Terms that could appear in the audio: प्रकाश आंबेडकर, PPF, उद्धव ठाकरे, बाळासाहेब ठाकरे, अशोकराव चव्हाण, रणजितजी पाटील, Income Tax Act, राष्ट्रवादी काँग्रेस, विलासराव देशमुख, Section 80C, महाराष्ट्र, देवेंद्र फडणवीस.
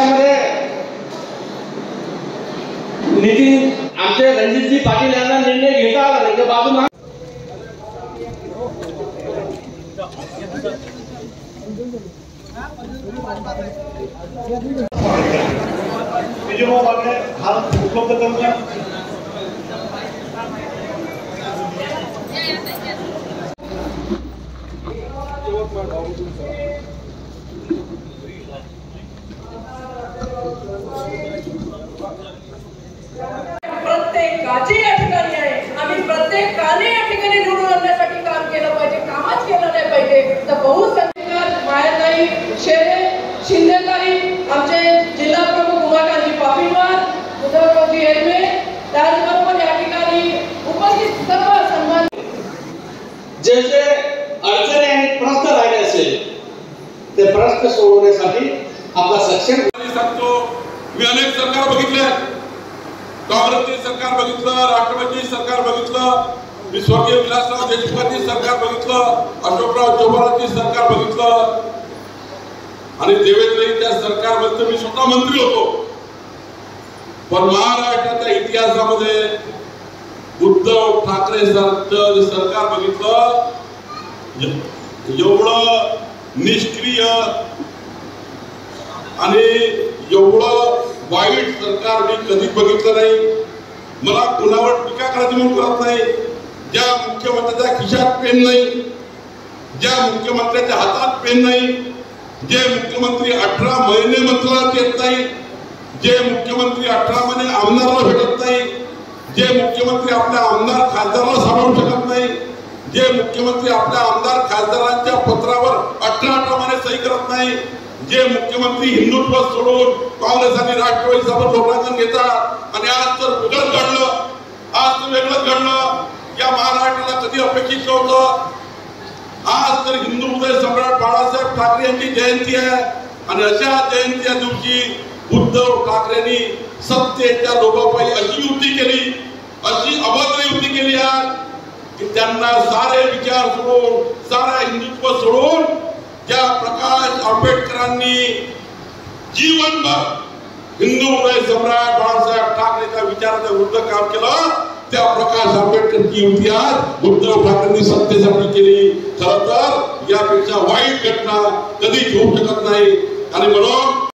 महाराष्ट्रामध्ये नितीन आमचे रणजितजी पाटील यांना निर्णय घेता आला नाही. बाजू उपलब्ध करून जैसे अड़चने प्रश्न राहिले ते प्रश्न सोडवण्यासाठी आपला सक्षम सांगतो. मी अनेक सरकार बघितले, काँग्रेसची सरकार बघितलं, राष्ट्रवादीची सरकार बघितलं, मी स्वर्गीय विलासराव देशमुखांची सरकार बघितलं, अशोकराव चव्हाणांची सरकार बघितलं आणि देवेंद्रजींच्या सरकारमध्ये मी स्वतः मंत्री होतो. पण महाराष्ट्राच्या इतिहासामध्ये उद्धव ठाकरे सरकार बघितलं एवढं निष्क्रिय आणि एवढं वाईट सरकार मी कधी बघितलं नाही. मला कोणावर टीका करायची म्हणून करत नाही. ज्या मुख्यमंत्र्याच्या खिशात पेन नाही, ज्या मुख्यमंत्र्याच्या हातात पेन नाही, जे मुख्यमंत्री 18 महिने मंत्रालयात येत नाही, जे मुख्यमंत्री 18 महिने आमदाराला भेटत नाही, जे मुख्यमंत्री आपल्या आमदार खासदाराला सांभाळू शकत नाही, जे मुख्यमंत्री आपल्या आमदार खासदारांच्या पत्रावर 18 महिने सही करत नाही, जे मुख्यमंत्री हिंदुत्व सोडून काँग्रेस आणि राष्ट्रवादी सोबत लोटांगण घेतात आणि आज तर वेगळंच घडलं, या महाराष्ट्राला कधी अपेक्षित नव्हतं. आज तर हिंदू हृदय सम्राट बाळासाहेब ठाकरे यांची जयंती आहे आणि अशा जयंतीच्या दिवशी उद्धव ठाकरेंनी सत्तेच्या लोभापायी अशी युती केली, अशी अभद्र युती केली आज की त्यांना सारे विचार सोडून, सारा हिंदुत्व सोडून ज्या प्रकाश आंबेडकरांनी जीवनभर हिंदू हृदय सम्राट बाळासाहेब ठाकरेंच्या विचाराच्या विरुद्ध काम केलं, त्या प्रकाश आंबेडकरची युती आज उद्धव ठाकरेंनी सत्तेसाठी केली. खरं तर यापेक्षा वाईट घटना कधीच होऊ शकत नाही आणि म्हणून